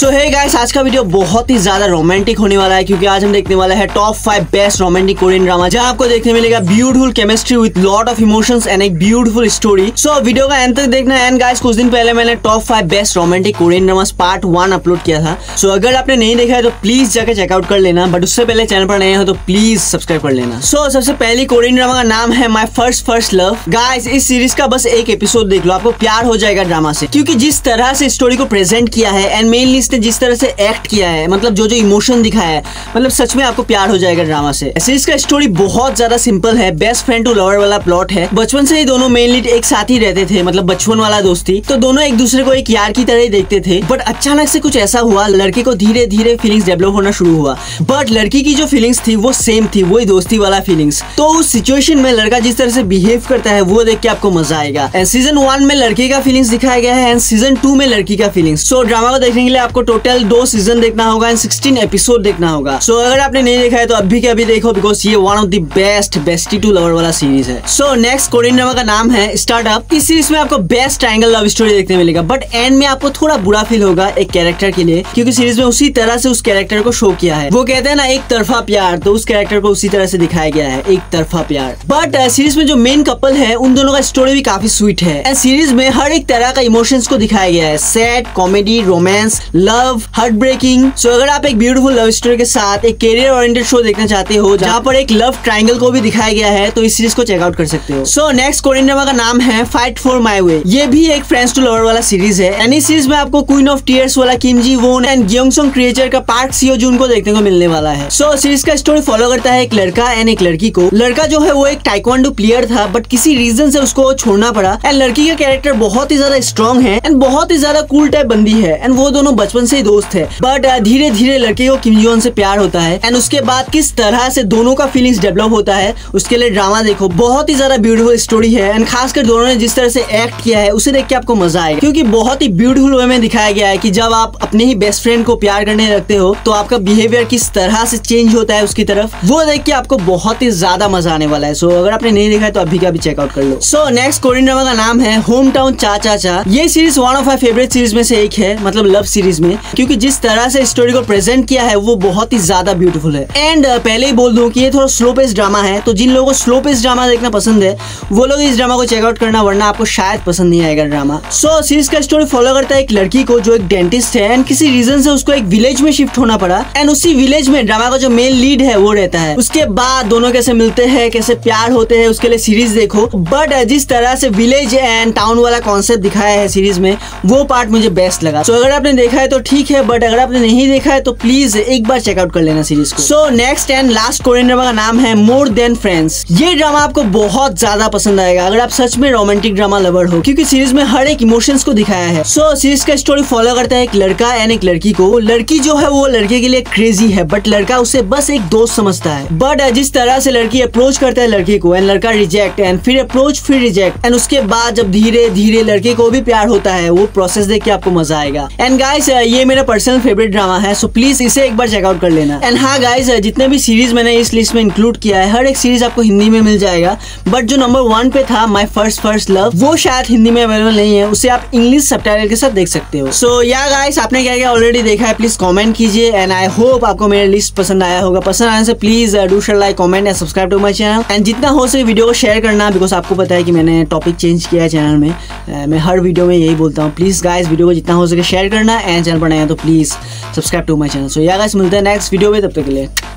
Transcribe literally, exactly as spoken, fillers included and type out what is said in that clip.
सो hey guys, आज का video बहुत ही ज्यादा रोमांटिक होने वाला है क्योंकि आज हम देखने वाला है top five best romantic Korean drama, जहां आपको देखने मिलेगा beautiful chemistry with lot of emotions and एक ब्यूटीफुल स्टोरी। सो वीडियो का एंड तक देखना। एंड गाइस, कुछ दिन पहले मैंने top five best romantic Korean drama part one upload किया था। सो so, अगर आपने नहीं देखा है तो प्लीज जाकर चेकआउट कर लेना। बट उससे पहले चैनल पर नए हो तो प्लीज सब्सक्राइब कर लेना। सो so, सबसे पहली कोरियन ड्रामा का नाम है my first first love. Guys, इस सीरीज का बस एक एपिसोड देख लो, आपको प्यार हो जाएगा ड्रामा से, क्योंकि जिस तरह से स्टोरी को प्रेजेंट किया है एंड मेनली ने जिस तरह से एक्ट किया है, मतलब जो जो इमोशन दिखाया है, मतलब सच में आपको प्यार हो जाएगा ड्रामा से। सीरीज का स्टोरी बहुत ज्यादा सिंपल है, बेस्ट फ्रेंड टू लवर वाला प्लॉट है। बचपन से ही दोनों मेनली एक साथ ही रहते थे, मतलब बचपन वाला दोस्ती, तो दोनों एक दूसरे को एक यार की तरह ही देखते थे। बट अचानक से कुछ ऐसा हुआ, लड़के को धीरे धीरे फीलिंग्स डेवलप होना शुरू हुआ। बट लड़की की जो फीलिंग्स थी वो सेम थी, वही दोस्ती वाला फीलिंग्स। तो उस सिचुएशन में लड़का जिस तरह से बिहेव करता है वो देख के आपको मजा आएगा। एंड सीजन वन में लड़के का फीलिंग्स दिखाया गया है एंड सीजन टू में लड़की का फीलिंग्स। सो ड्रामा को देखने के लिए आपको टोटल दो सीजन देखना होगा एंड सोलह एपिसोड देखना होगा। सो so, अगर आपने नहीं देखा है तो अभी के अभी देखो, बिकॉज ये one of the best bestie to lover वाला सीरीज है। सो नेक्स्ट कोरियन ड्रामा का नाम है स्टार्टअप। इस सीरीज में आपको बेस्ट ट्रायंगल लव स्टोरी देखने मिलेगा। बट एंड में आपको थोड़ा बुरा फील होगा एक कैरेक्टर के लिए, क्योंकि सीरीज में उसी तरह से उस कैरेक्टर को शो किया है। वो कहते हैं ना एक तरफा प्यार, तो उस कैरेक्टर को उसी तरह से दिखाया गया है, एक तरफा प्यार। बट सीरीज में जो मेन कपल है उन दोनों का स्टोरी भी काफी स्वीट है एंड सीरीज में हर एक तरह का इमोशंस को दिखाया गया है, sad, comedy, romance, love, heart breaking. So अगर आप एक ब्यूटीफुल लव स्टोरी के साथ एक करियर ओरिएंटेड शो देखना चाहते हो जहाँ पर एक लव ट्रायंगल को भी दिखाया गया है, तो इस सीरीज को चेकआउट कर सकते हो। सो नेक्स्ट कोरियन ड्रामा का नाम है फाइट फॉर माय वे। ये भी एक फ्रेंड्स टू लवर वाला सीरीज है एंड इस सीरीज में आपको क्वीन ऑफ टीयर्स वाला Kim Ji Won and Gyeongseong creator का पार्क सियो जून को देखने को मिलने वाला है। सो so, सीरीज का स्टोरी फॉलो करता है एक लड़का एंड एक लड़की को। लड़का जो है वो एक ताइक्वांडो प्लेयर था, बट किसी रीजन से उसको छोड़ना पड़ा। एंड लड़की का कैरेक्टर बहुत ही ज्यादा स्ट्रॉन्ग है एंड बहुत ही ज्यादा कूल टाइप बंदी है एंड वो दोनों बचपन से ही दोस्त है। बट धीरे धीरे लड़के को किम जी वोन से प्यार होता है एंड उसके बाद किस तरह से दोनों का फीलिंग्स डेवलप होता है उसके लिए ड्रामा देखो। बहुत ही ज्यादा ब्यूटीफुल स्टोरी है एंड खासकर दोनों ने जिस तरह से एक्ट किया है उसे देख के आपको मजा आएगा, क्योंकि बहुत ही ब्यूटीफुल वे में दिखाया गया है कि जब आप अपने ही बेस्ट फ्रेंड को प्यार करने लगते हो तो आपका बिहेवियर किस तरह से चेंज होता है उसकी तरफ, वो देख के आपको बहुत ही ज्यादा मजा आने वाला है। सो so, अगर आपने नहीं देखा है तो अभी का भी चेकआउट कर लो। सो नेक्स्ट कोरियन ड्रामा का नाम है होमटाउन चा-चा-चा। ये series one of my favourite series में से एक है, मतलब लव सीरीज में, क्योंकि जिस तरह से स्टोरी को प्रेजेंट किया है वो बहुत ही ज्यादा ब्यूटीफुल है। एंड uh, पहले ही बोल दूं कि ये थोड़ा स्लो पेस ड्रामा है, तो जिन लोगों को स्लो पेस ड्रामा देखना पसंद है वो लोग इस ड्रामा को चेकआउट करना, वरना आपको शायद पसंद नहीं आएगा ड्रामा। सो so, सीरीज का स्टोरी फॉलो करता है एक लड़की को जो एक डेंटिस्ट है एंड किसी रीजन से उसको एक विलेज में शिफ्ट होना पड़ा एंड उसी विलेज में ड्रामा का जो मेन लीड है वो रहता है। उसके बाद दोनों कैसे मिलते हैं, कैसे प्यार होते हैं, उसके लिए सीरीज देखो। बट जिस तरह से विलेज एंड टाउन वाला कॉन्सेप्ट दिखाया है सीरीज में वो पार्ट मुझे बेस्ट लगा। सो so, अगर आपने देखा है तो ठीक है, बट अगर आपने नहीं देखा है तो प्लीज एक बार चेकआउट कर लेना सीरीज को। So next and last Korean drama का नाम है मोर देन फ्रेंड्स। ये ड्रामा आपको बहुत ज्यादा पसंद आएगा अगर आप सच में रोमांटिक ड्रामा लवर हो, क्योंकि सीरीज में हर एक इमोशंस को दिखाया है। सो so, सीरीज का स्टोरी फॉलो करता है एक लड़का एंड एक लड़की को। लड़की जो है वो लड़के के लिए क्रेजी है, बट लड़का उसे बस एक दोस्त समझता है। बट जिस तरह से लड़की अप्रोच करता है लड़के को एंड लड़का रिजेक्ट एंड फिर अप्रोच फिर रिजेक्ट एंड उसके बाद जब धीरे धीरे लड़के को भी प्यार होता है वो प्रोसेस देख के आपको मजा आएगा। एंड गाइस, ये मेरा पर्सनल फेवरेट ड्रामा है, सो प्लीज इसे एक बार चेकआउट कर लेना। एंड हाँ गाइस, जितने भी सीरीज मैंने इस लिस्ट में इंक्लूड किया है हर एक सीरीज आपको हिंदी में मिल जाएगा। बट जो नंबर वन पे था माय फर्स्ट फर्स्ट लव, वो शायद हिंदी में अवेलेबल नहीं है, उसे आप इंग्लिश सबटाइटल के साथ देख सकते हो। सो या गाइस, आपने क्या क्या ऑलरेडी देखा है प्लीज कॉमेंट कीजिए एंड आई होप आपको मेरा लिस्ट पसंद आया होगा। पसंद आने से please do share, like, comment and subscribe to my channel. And जितना हो सके वीडियो को शेयर करना, बिकॉज आपको पता है कि मैंने टॉपिक चेंज किया है चैनल में। uh, मैं हर वीडियो में यही बोलता हूँ, प्लीज गाइस वीडियो को जितना हो सके शेयर करना एंड चैनल पर नए हैं तो please subscribe to my channel. So yeah guys, मिलते हैं नेक्स्ट वीडियो में, तब तक के लिए।